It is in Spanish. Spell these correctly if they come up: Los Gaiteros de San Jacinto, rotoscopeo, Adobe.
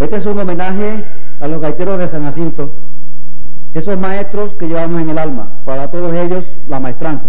Este es un homenaje a los gaiteros de San Jacinto, esos maestros que llevamos en el alma, para todos ellos la maestranza.